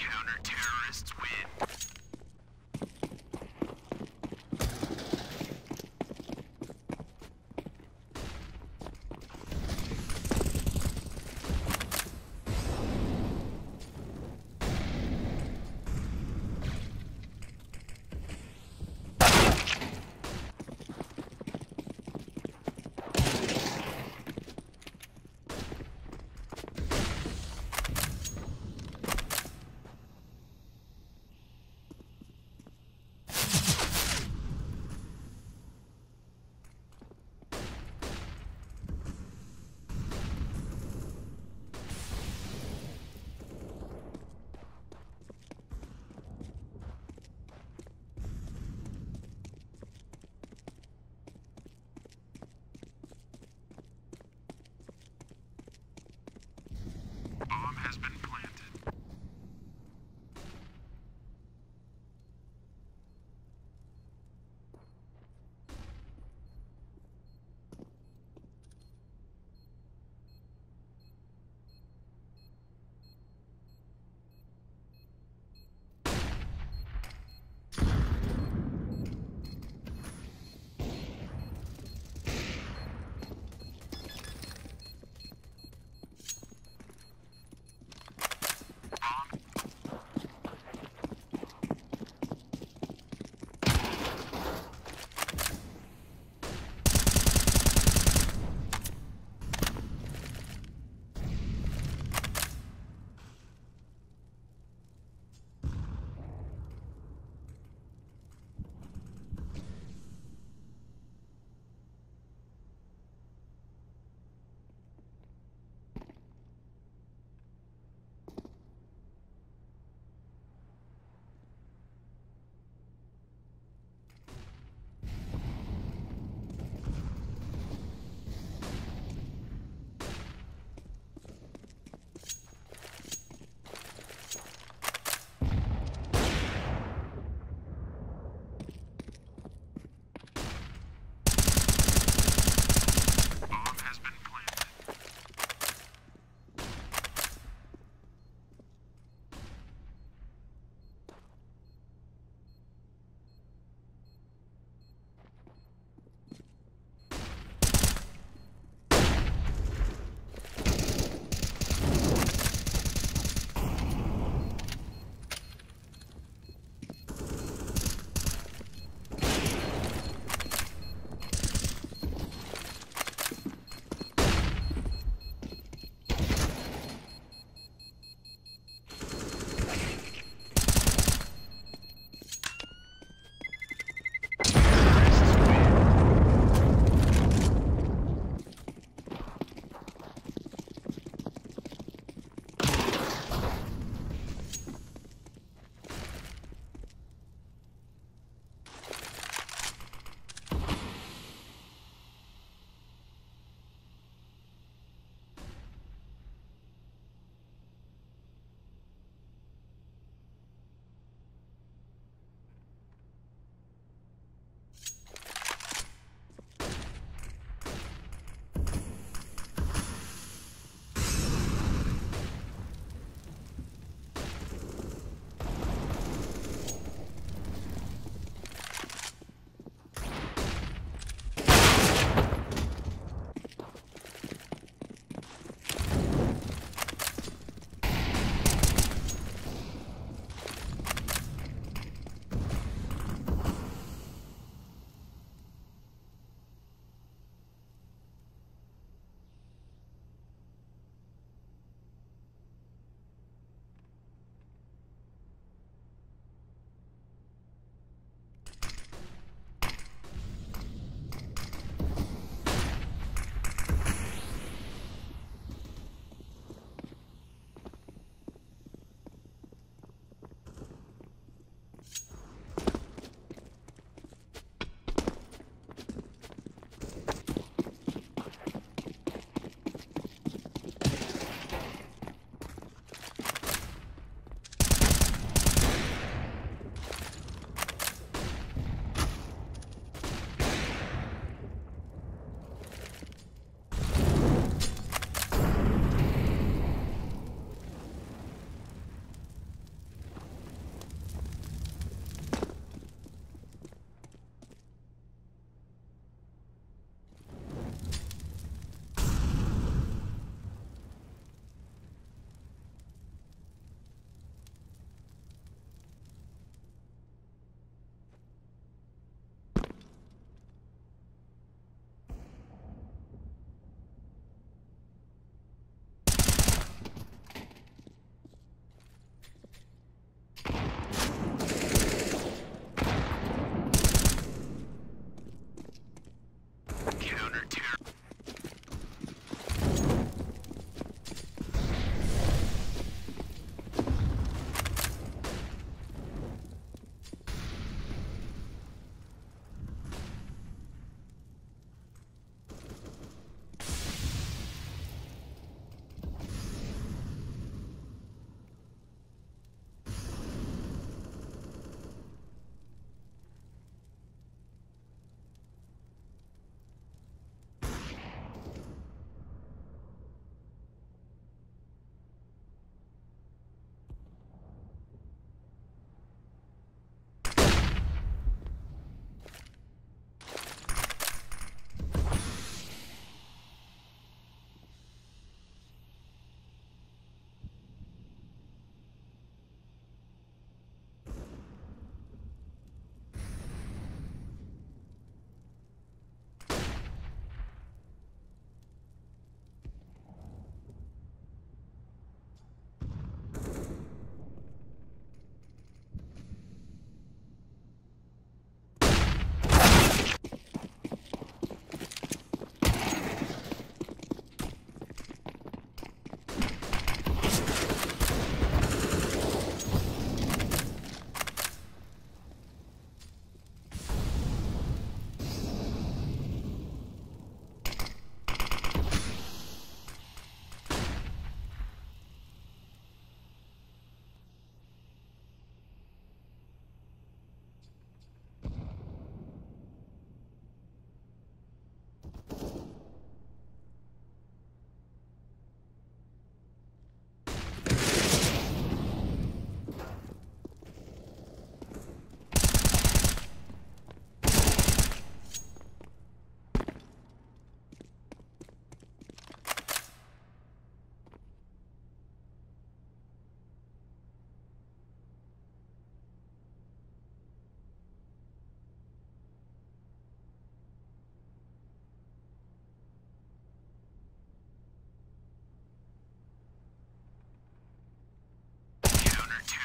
counter-terrorists win.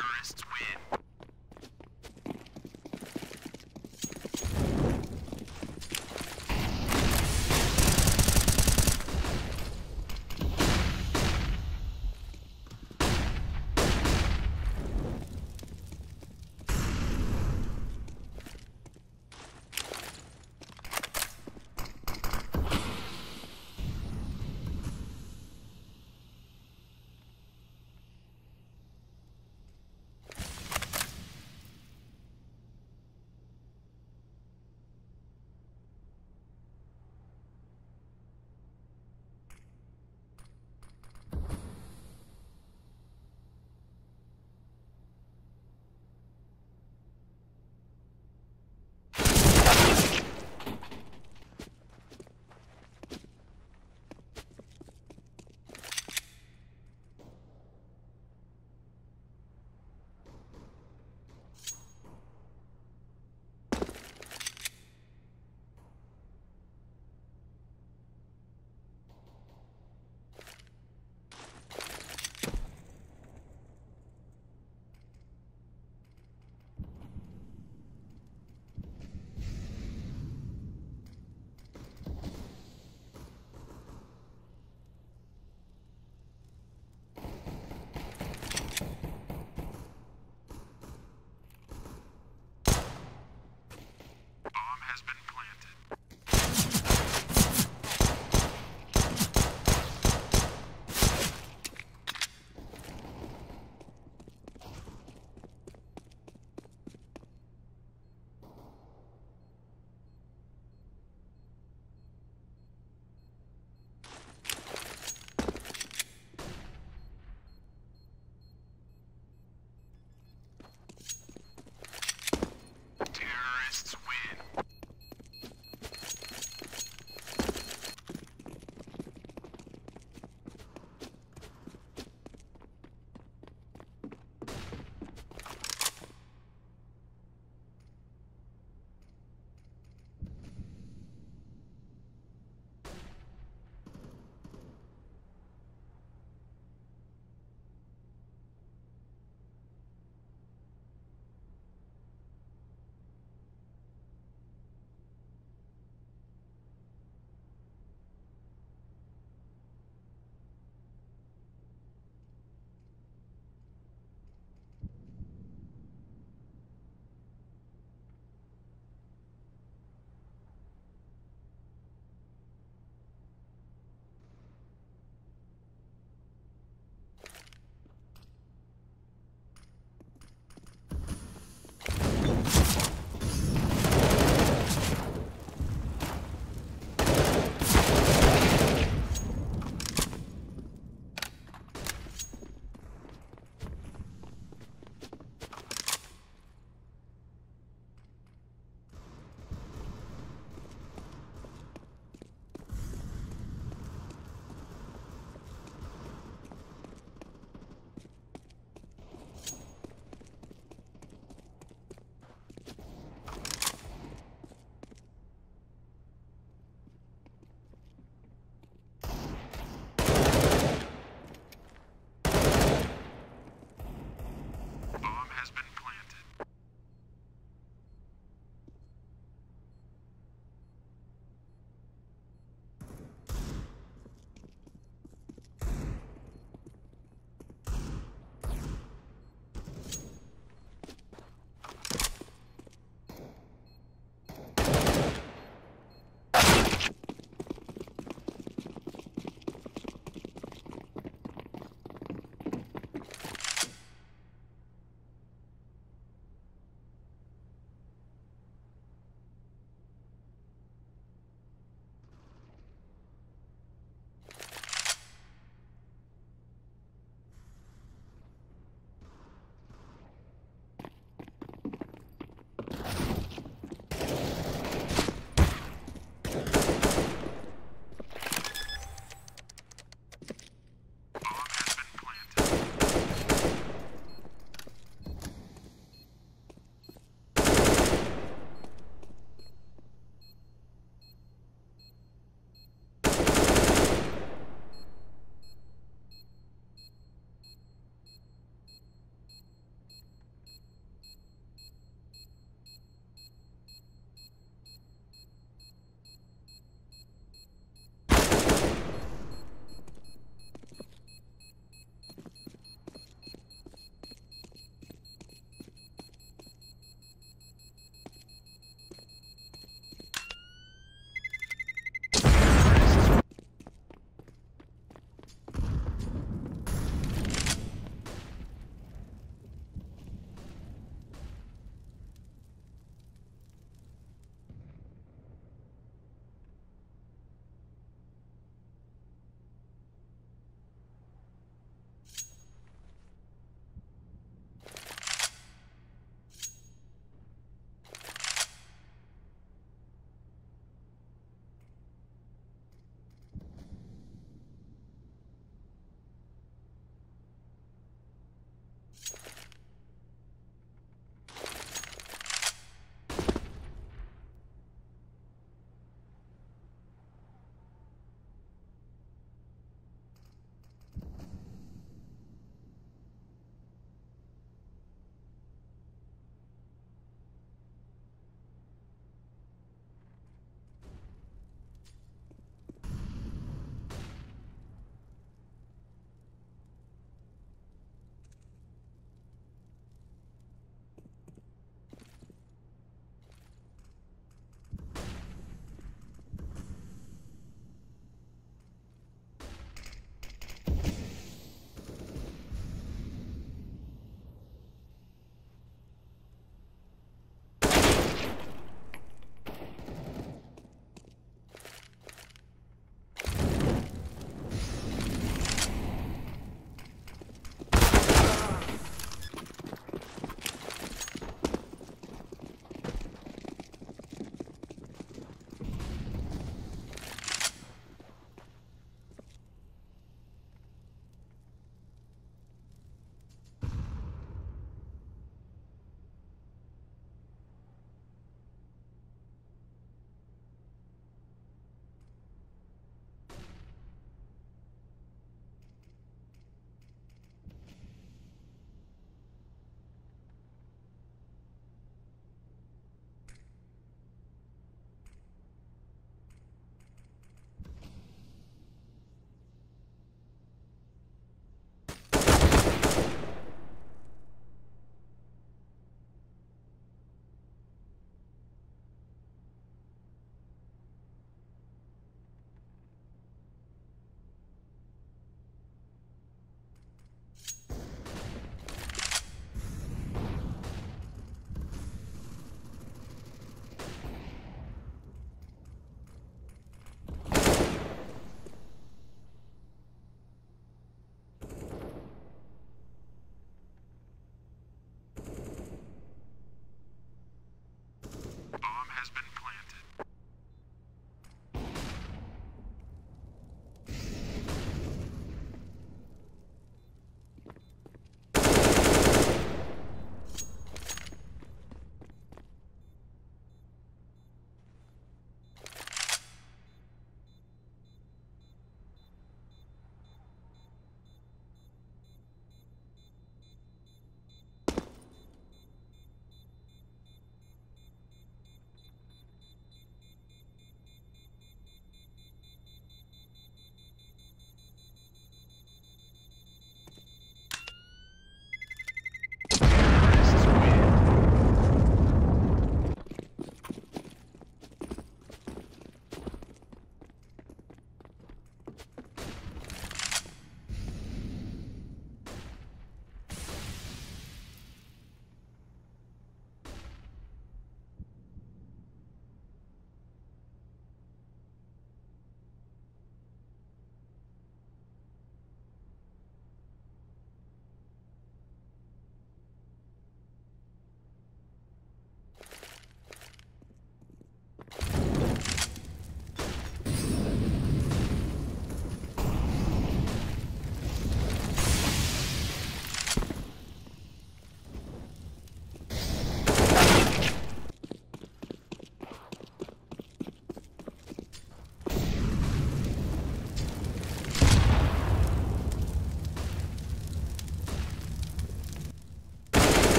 terrorists win.